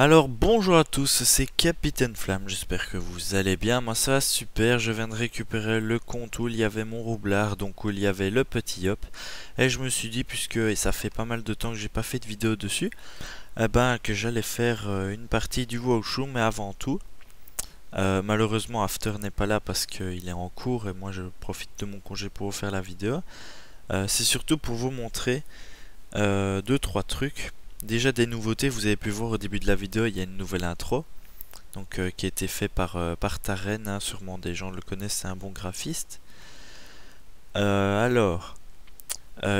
Alors bonjour à tous, c'est Capitaine Flamme, j'espère que vous allez bien. Moi ça va super, je viens de récupérer le compte où il y avait mon roublard, donc où il y avait le petit hop. Et je me suis dit, puisque et ça fait pas mal de temps que j'ai pas fait de vidéo dessus, que j'allais faire une partie du Wushu, mais avant tout, malheureusement After n'est pas là parce qu'il est en cours et moi je profite de mon congé pour vous faire la vidéo. C'est surtout pour vous montrer 2-3 trucs. Déjà des nouveautés, vous avez pu voir au début de la vidéo, il y a une nouvelle intro donc, qui a été faite par Tarène, hein, sûrement des gens le connaissent, c'est un bon graphiste. Il y a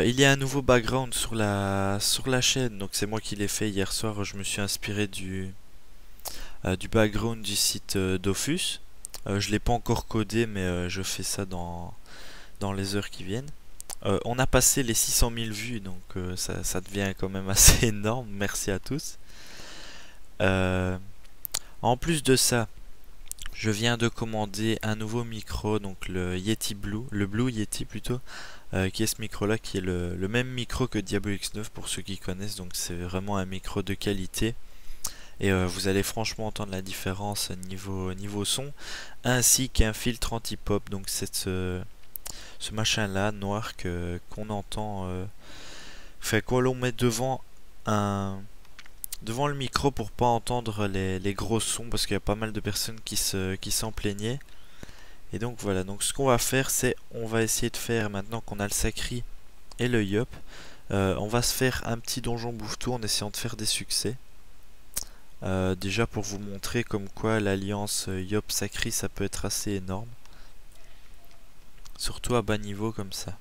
un nouveau background sur la chaîne, donc c'est moi qui l'ai fait hier soir, je me suis inspiré du background du site Dofus. Je ne l'ai pas encore codé mais je fais ça dans les heures qui viennent. On a passé les 600 000 vues, donc ça devient quand même assez énorme, merci à tous. En plus de ça, je viens de commander un nouveau micro, donc le Blue Yeti plutôt, qui est ce micro-là, qui est le même micro que Diablo X9 pour ceux qui connaissent, donc c'est vraiment un micro de qualité. Et vous allez franchement entendre la différence niveau son, ainsi qu'un filtre anti-pop, donc ce machin là noir qu'on entend, fait quoi, l'on met devant le micro pour pas entendre les gros sons, parce qu'il y a pas mal de personnes qui s'en plaignaient. Et donc voilà, donc ce qu'on va faire, c'est on va essayer de faire, maintenant qu'on a le Sacri et le Yop, on va se faire un petit donjon bouffe-tout en essayant de faire des succès, déjà pour vous montrer comme quoi l'alliance Yop Sacri ça peut être assez énorme. Surtout à bas niveau comme ça.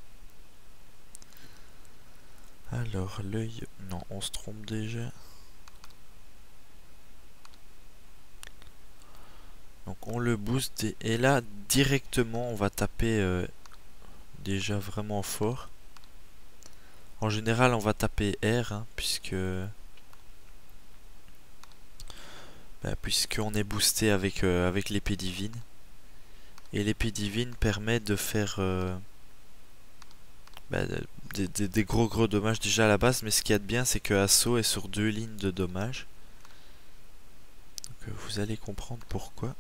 Alors l'œil... Non, on se trompe déjà. Donc on le booste et là directement on va taper déjà vraiment fort. En général on va taper R hein, puisqu'on est boosté avec l'épée divine. Et l'épée divine permet de faire des gros dommages déjà à la base. Mais ce qu'il y a de bien, c'est que Assaut est sur 2 lignes de dommages. Donc vous allez comprendre pourquoi.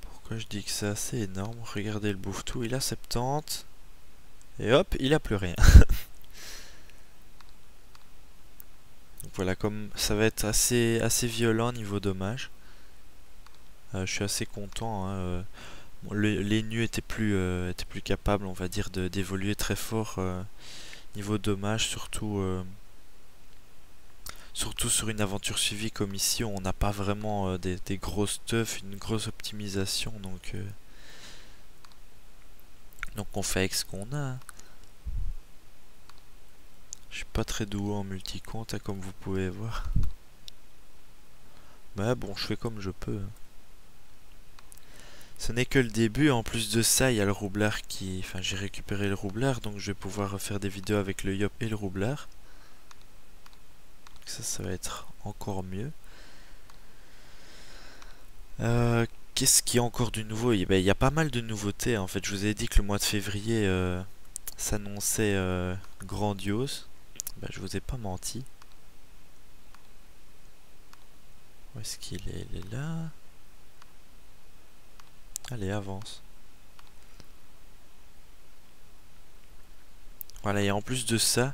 Pourquoi je dis que c'est assez énorme. Regardez le bouffe-tout, il a 70. Et hop, il a plus rien. Donc voilà, comme ça va être assez violent niveau dommages. Je suis assez content, hein. Les nus étaient plus capables, on va dire, d'évoluer très fort niveau dommage, surtout sur une aventure suivie comme ici, on n'a pas vraiment des gros stuff, une grosse optimisation, donc on fait avec ce qu'on a. Je suis pas très doué en multicompte, hein, comme vous pouvez voir. Mais bon, je fais comme je peux. Ce n'est que le début, en plus de ça, il y a le roublard qui... Enfin, j'ai récupéré le roublard, donc je vais pouvoir faire des vidéos avec le Yop et le roublard. Ça va être encore mieux. Qu'est-ce qu'il y a encore de nouveau? Il y a pas mal de nouveautés, en fait. Je vous ai dit que le mois de février s'annonçait grandiose. Je vous ai pas menti. Où est-ce qu'il est? Il est là. Allez, avance. Voilà, et en plus de ça,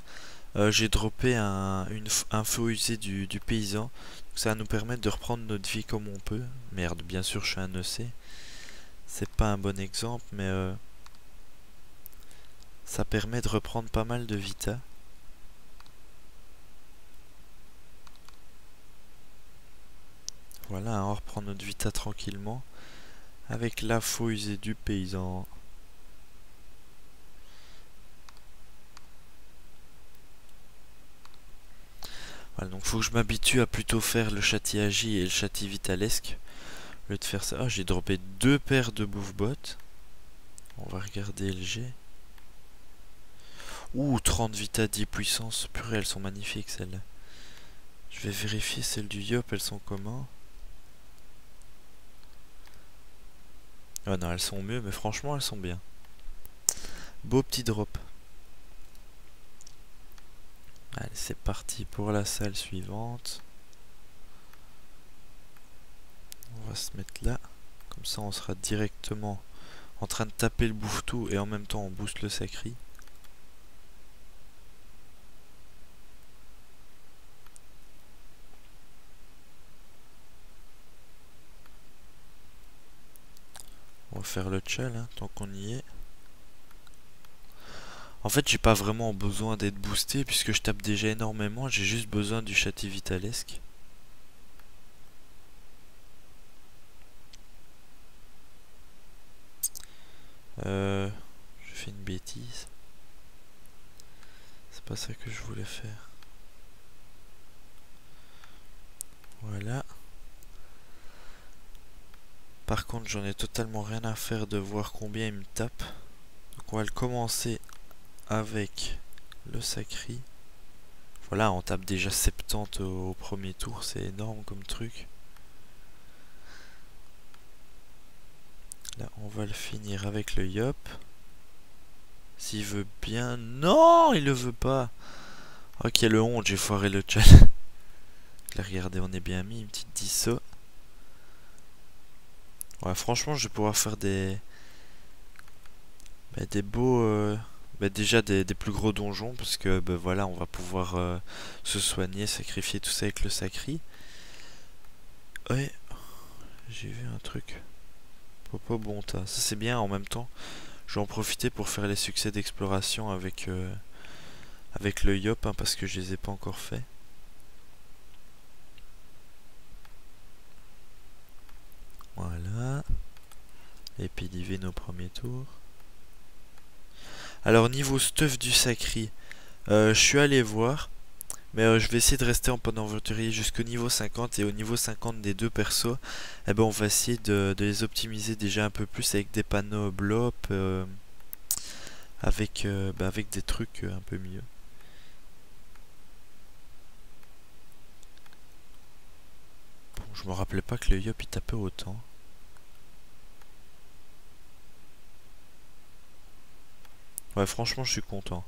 j'ai droppé un feu usé du paysan. Donc ça va nous permettre de reprendre notre vie comme on peut. Merde, bien sûr, je suis un EC. C'est pas un bon exemple, mais ça permet de reprendre pas mal de vita. Voilà, hein, on reprend notre vita tranquillement. Avec la faux usée du paysan. Voilà, donc faut que je m'habitue à plutôt faire le châti agi et le châti vitalesque. Au lieu de faire ça. Ah, j'ai droppé 2 paires de bouffe-bottes. On va regarder le G. Ouh, 30 vita, 10 puissance. Purée, elles sont magnifiques celles-là. Je vais vérifier celles du Yop, elles sont comment? Ah non, elles sont mieux, mais franchement, elles sont bien. Beau petit drop. Allez, c'est parti pour la salle suivante. On va se mettre là. Comme ça, on sera directement en train de taper le bouffetou et en même temps, on booste le sacri. On va faire le tchal, hein, tant qu'on y est. En fait, j'ai pas vraiment besoin d'être boosté puisque je tape déjà énormément. J'ai juste besoin du châti vitalesque. Je fais une bêtise. C'est pas ça que je voulais faire. Voilà. Par contre, j'en ai totalement rien à faire de voir combien il me tape. Donc, on va le commencer avec le sacri. Voilà, on tape déjà 70 au premier tour, c'est énorme comme truc. Là, on va le finir avec le yop. S'il veut bien... Non, il le veut pas. Oh, quelle honte, j'ai foiré le tchal. Là, regardez, on est bien mis, une petite disso. Ouais, franchement, je vais pouvoir faire des... Bah, des beaux... Bah déjà des plus gros donjons parce que bah voilà, on va pouvoir se soigner, sacrifier tout ça avec le sacri. Ouais, j'ai vu un truc. Popo Bonta, ça c'est bien. En même temps, je vais en profiter pour faire les succès d'exploration avec avec le yop, hein, parce que je les ai pas encore fait. Voilà. Et puis divine au premier tour. Alors niveau stuff du sacri, je suis allé voir, mais je vais essayer de rester en mode aventurier jusqu'au niveau 50, et au niveau 50 des deux persos, eh ben, on va essayer de les optimiser déjà un peu plus avec des panneaux blob, avec des trucs un peu mieux. Bon, je me rappelais pas que le yop il tapait autant. Ouais, franchement, je suis content.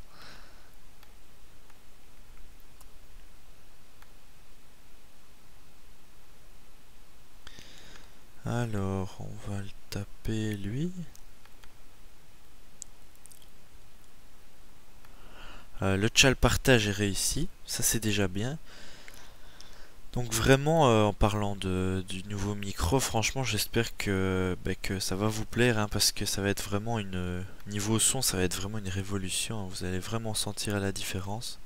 Alors, on va le taper, lui. Le tchal partage est réussi. Ça, c'est déjà bien. Donc vraiment, en parlant du nouveau micro, franchement j'espère que ça va vous plaire, hein, parce que ça va être vraiment niveau son, ça va être vraiment une révolution, hein, vous allez vraiment sentir la différence.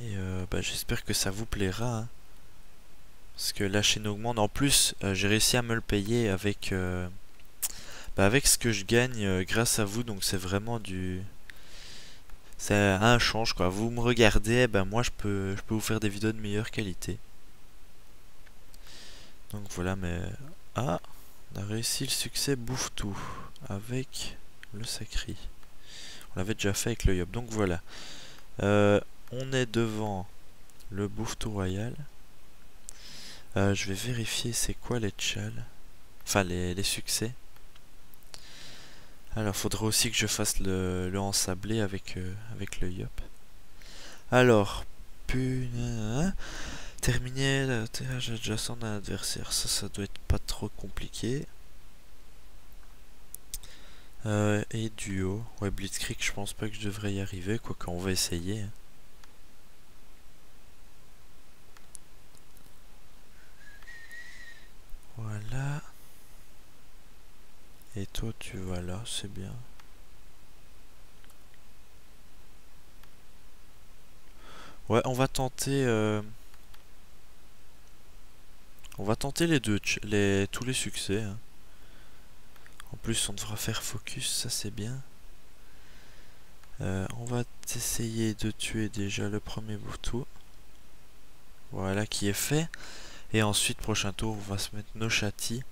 Et j'espère que ça vous plaira, hein, parce que la chaîne augmente. En plus, j'ai réussi à me le payer avec ce que je gagne grâce à vous, donc c'est vraiment du... C'est un change, quoi. Vous me regardez, ben moi je peux vous faire des vidéos de meilleure qualité. Donc voilà, mais... Ah, on a réussi le succès bouffe tout avec le sacri. On l'avait déjà fait avec le yop. Donc voilà. On est devant le bouffe tout royal. Je vais vérifier c'est quoi les tchals. Enfin les succès. Alors, faudra aussi que je fasse le ensablé avec le yop. Alors, punaise. Terminer l'atterrage adjacent d'un adversaire. Ça doit être pas trop compliqué. Et duo. Ouais, Blitzkrieg, je pense pas que je devrais y arriver. Quoique, on va essayer. Voilà. Et toi tu vas là, c'est bien. Ouais, on va tenter les deux, tous les succès, hein. En plus on devra faire focus, ça c'est bien. On va essayer de tuer déjà le premier bouton. Voilà, qui est fait. Et ensuite prochain tour on va se mettre nos châtis.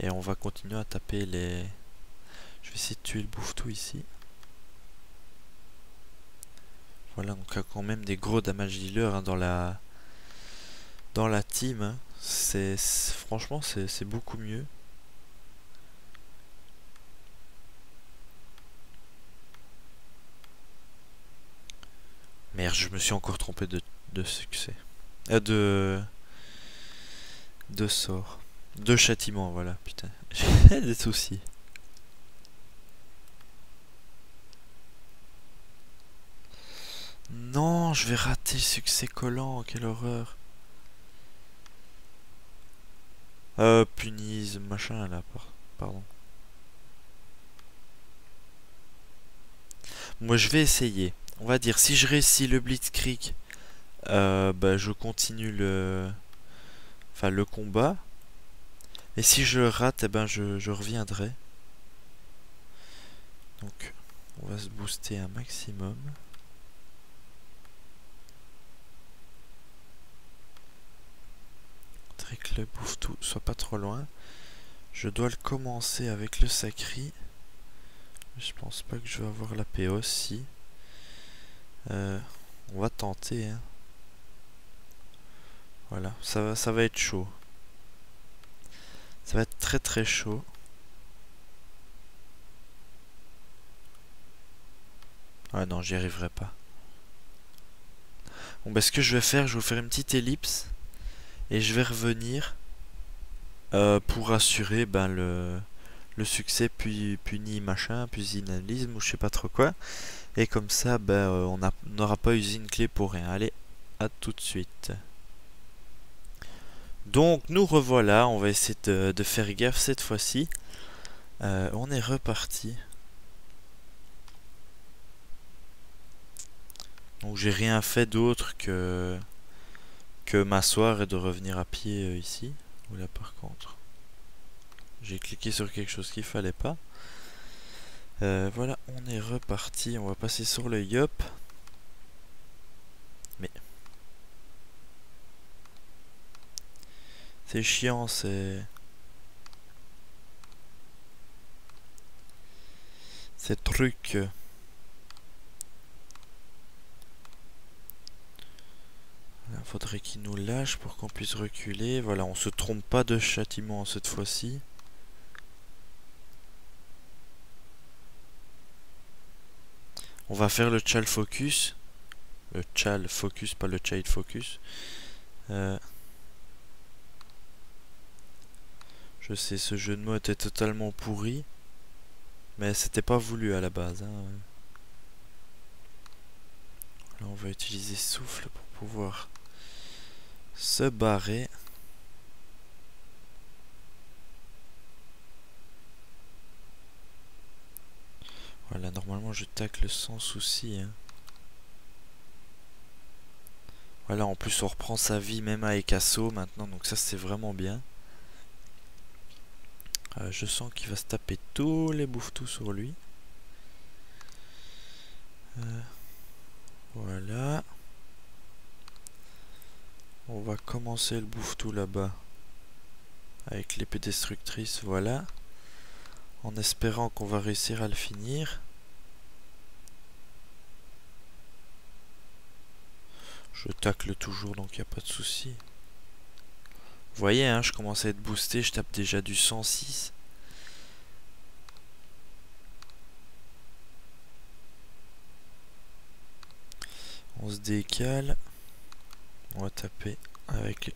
Et on va continuer à taper les... Je vais essayer de tuer le bouffetou ici. Voilà, donc il y a quand même des gros damage dealers, hein, dans la team. Hein. Franchement, c'est beaucoup mieux. Merde, je me suis encore trompé de succès. De sort. De châtiment, voilà, putain. J'ai des soucis. Non, je vais rater le succès collant, quelle horreur. Punise, machin là, pardon. Moi je vais essayer. On va dire, si je réussis le Blitzkrieg, bah, je continue le combat. Et si je le rate, eh ben, je reviendrai. Donc, on va se booster un maximum. Que le bouffe tout soit pas trop loin. Je dois le commencer avec le sacri. Je pense pas que je vais avoir la PO si. On va tenter. Hein. Voilà, ça va être chaud. Ça va être très très chaud. Ah non, j'y arriverai pas. Bon, bah, ce que je vais faire, je vais vous faire une petite ellipse. Et je vais revenir pour assurer ben, le succès, puis puni machin, puis inalisme ou je sais pas trop quoi. Et comme ça, ben, on n'aura pas usé une clé pour rien. Allez, à tout de suite. Donc nous revoilà, on va essayer de faire gaffe cette fois-ci. On est reparti. Donc j'ai rien fait d'autre que m'asseoir et de revenir à pied ici. Ou là par contre j'ai cliqué sur quelque chose qu'il fallait pas. Voilà, on est reparti. On va passer sur le yop. Mais c'est chiant, ces trucs. Faudrait qu'il nous lâche pour qu'on puisse reculer. Voilà, on se trompe pas de châtiment cette fois-ci. On va faire le child focus. Le child focus, pas le child focus. Je sais, ce jeu de mots était totalement pourri. Mais c'était pas voulu à la base. Hein. Là, on va utiliser souffle pour pouvoir se barrer. Voilà, normalement je tacle sans souci. Hein. Voilà, en plus on reprend sa vie même avec assaut maintenant, donc ça c'est vraiment bien. Je sens qu'il va se taper tous les bouffetous sur lui. Voilà. On va commencer le bouffe-tout là-bas avec l'épée destructrice, voilà. En espérant qu'on va réussir à le finir. Je tacle toujours donc il n'y a pas de souci. Vous voyez, hein, je commence à être boosté, je tape déjà du 106. On se décale. On va taper avec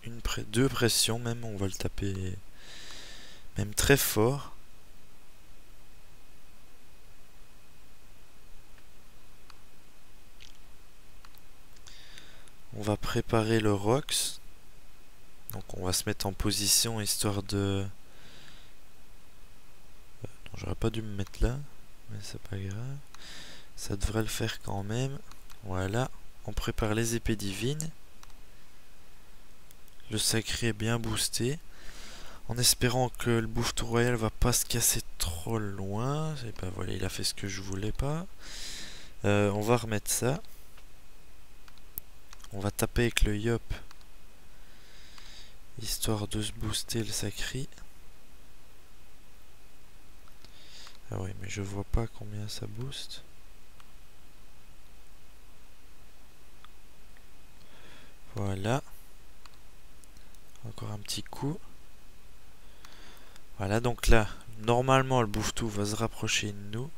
deux pressions même, on va le taper même très fort. On va préparer le Rox. Donc on va se mettre en position histoire de... Non, j'aurais pas dû me mettre là, mais c'est pas grave. Ça devrait le faire quand même. Voilà, on prépare les épées divines. Le sacré est bien boosté. En espérant que le bouffe-tout royal va pas se casser trop loin. Et ben voilà, il a fait ce que je voulais pas. On va remettre ça. On va taper avec le yop. Histoire de se booster le sacré. Ah oui, mais je vois pas combien ça booste. Voilà. Encore un petit coup. Voilà, donc là, normalement, le bouffe-tout va se rapprocher de nous.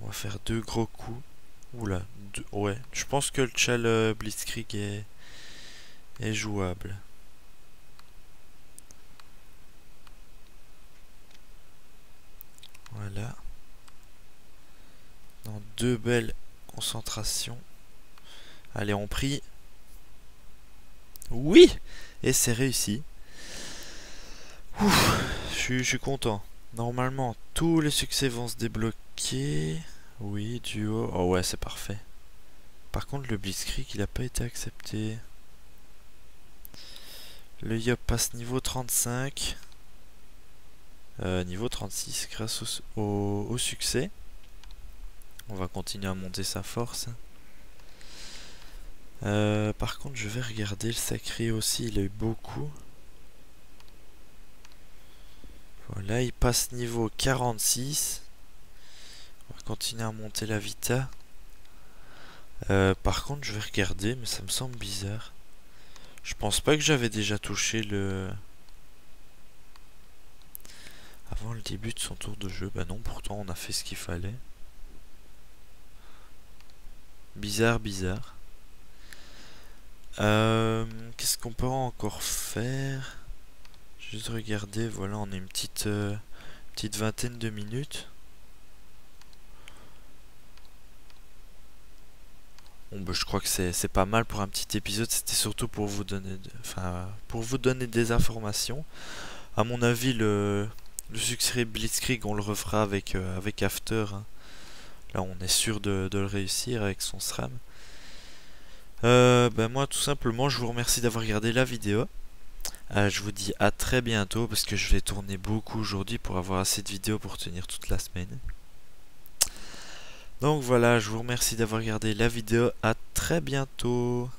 On va faire deux gros coups. Oula, ouais. Je pense que le Tchal Blitzkrieg est jouable. Voilà. Dans deux belles concentrations. Allez, on prie. Oui! Et c'est réussi. Ouf, je suis content. Normalement, tous les succès vont se débloquer. Oui, duo. Oh ouais, c'est parfait. Par contre, le Blitzkrieg, il n'a pas été accepté. Le Yop passe niveau 35. Niveau 36 grâce au succès. On va continuer à monter sa force. Par contre, je vais regarder le sacré aussi, il a eu beaucoup. Voilà, il passe niveau 46. On va continuer à monter la vita. Par contre, je vais regarder, mais ça me semble bizarre. Je pense pas que j'avais déjà touché le... avant le début de son tour de jeu. Bah non, pourtant on a fait ce qu'il fallait. Bizarre, bizarre. Qu'est-ce qu'on peut encore faire? Juste regarder, voilà, on a une petite vingtaine de minutes. Bon, bah, je crois que c'est pas mal pour un petit épisode. C'était surtout pour vous donner, des informations. À mon avis, le succès Blitzkrieg, on le refera avec, avec After. Hein. Là, on est sûr de le réussir avec son SRAM. Ben moi tout simplement je vous remercie d'avoir regardé la vidéo, je vous dis à très bientôt parce que je vais tourner beaucoup aujourd'hui pour avoir assez de vidéos pour tenir toute la semaine. Donc voilà, je vous remercie d'avoir regardé la vidéo, à très bientôt.